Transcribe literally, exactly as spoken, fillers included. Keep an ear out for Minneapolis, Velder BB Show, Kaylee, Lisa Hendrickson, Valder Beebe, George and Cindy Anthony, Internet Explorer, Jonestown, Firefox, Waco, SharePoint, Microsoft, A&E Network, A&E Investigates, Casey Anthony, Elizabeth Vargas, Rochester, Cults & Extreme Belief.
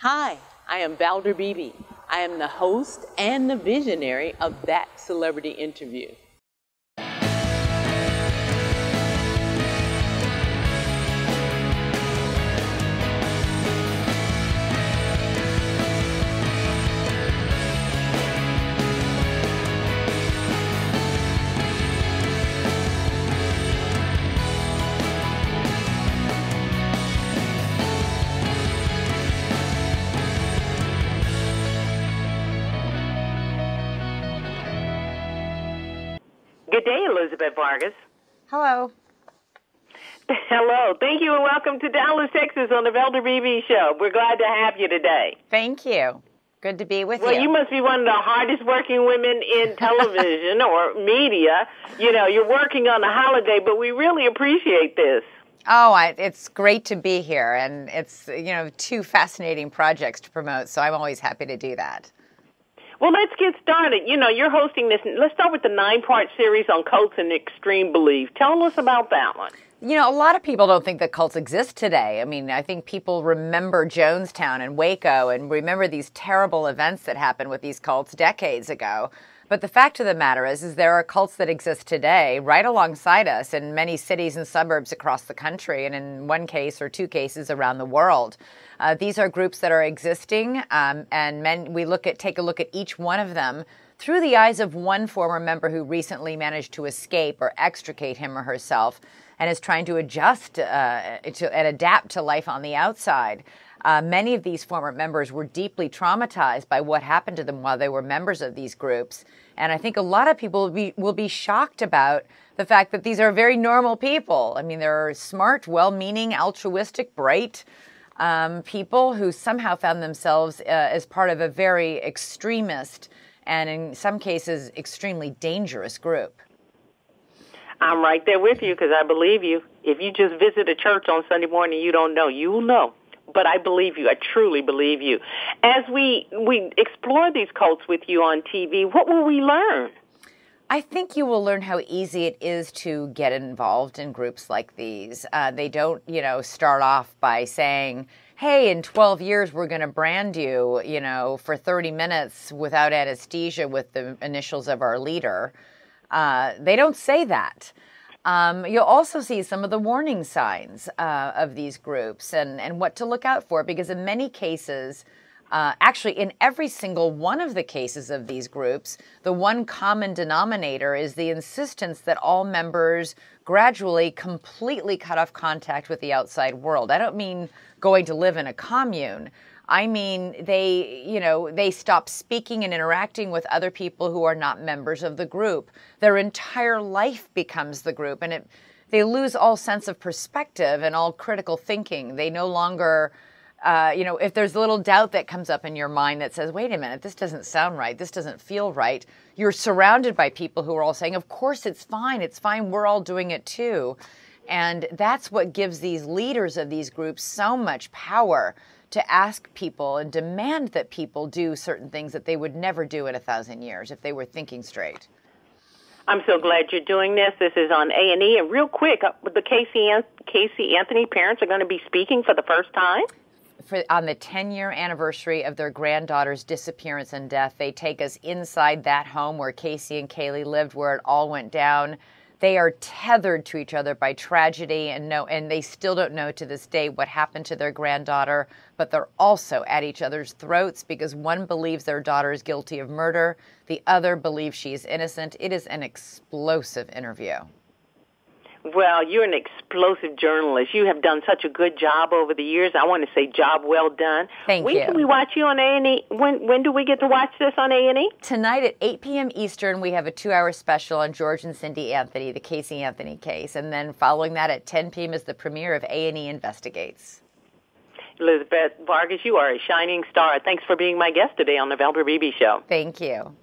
Hi, I am Valder Beebe. I am the host and the visionary of That Celebrity Interview. Good day, Elizabeth Vargas. Hello. Hello. Thank you and welcome to Dallas, Texas on the Velder B B Show. We're glad to have you today. Thank you. Good to be with well, you. Well, you must be one of the hardest working women in television or media. You know, you're working on a holiday, but we really appreciate this. Oh, I, it's great to be here, and it's, you know, two fascinating projects to promote, so I'm always happy to do that. Well, let's get started. You know, you're hosting this. Let's start with the nine-part series on cults and extreme belief. Tell us about that one. You know, a lot of people don't think that cults exist today. I mean, I think people remember Jonestown and Waco and remember these terrible events that happened with these cults decades ago. But the fact of the matter is, is there are cults that exist today right alongside us in many cities and suburbs across the country, and in one case or two cases around the world. Uh, these are groups that are existing, um, and men, we look at take a look at each one of them through the eyes of one former member who recently managed to escape or extricate him or herself and is trying to adjust uh, to, and adapt to life on the outside. Uh, many of these former members were deeply traumatized by what happened to them while they were members of these groups. And I think a lot of people will be, will be shocked about the fact that these are very normal people. I mean, they're smart, well-meaning, altruistic, bright um, people who somehow found themselves uh, as part of a very extremist and, in some cases, extremely dangerous group. I'm right there with you because I believe you. If you just visit a church on Sunday morning, you don't know. You will know. But I believe you. I truly believe you. As we, we explore these cults with you on T V, what will we learn? I think you will learn how easy it is to get involved in groups like these. Uh, they don't, you know, start off by saying, hey, in twelve years, we're going to brand you, you know, for thirty minutes without anesthesia with the initials of our leader. Uh, they don't say that. Um, you'll also see some of the warning signs uh, of these groups and, and what to look out for, because in many cases, uh, actually in every single one of the cases of these groups, the one common denominator is the insistence that all members gradually completely cut off contact with the outside world. I don't mean going to live in a commune. I mean, they, you know, they stop speaking and interacting with other people who are not members of the group. Their entire life becomes the group, and it, they lose all sense of perspective and all critical thinking. They no longer, uh, you know, if there's a little doubt that comes up in your mind that says, wait a minute, this doesn't sound right, this doesn't feel right, you're surrounded by people who are all saying, of course it's fine, it's fine, we're all doing it too. And that's what gives these leaders of these groups so much power, to ask people and demand that people do certain things that they would never do in a thousand years if they were thinking straight. I'm so glad you're doing this. This is on A and E. And real quick, the Casey, Casey Anthony parents are going to be speaking for the first time? For, on the ten-year anniversary of their granddaughter's disappearance and death, they take us inside that home where Casey and Kaylee lived, where it all went down. They are tethered to each other by tragedy, and no, and they still don't know to this day what happened to their granddaughter, but they're also at each other's throats because one believes their daughter is guilty of murder, the other believes she is innocent. It is an explosive interview. Well, you're an explosive journalist. You have done such a good job over the years. I want to say job well done. Thank when you. When can we watch you on A and E? When, when do we get to watch this on A and E? Tonight at eight p m Eastern, we have a two-hour special on George and Cindy Anthony, the Casey Anthony case. And then following that at ten p m is the premiere of A and E Investigates. Elizabeth Vargas, you are a shining star. Thanks for being my guest today on the Velder B B Show. Thank you.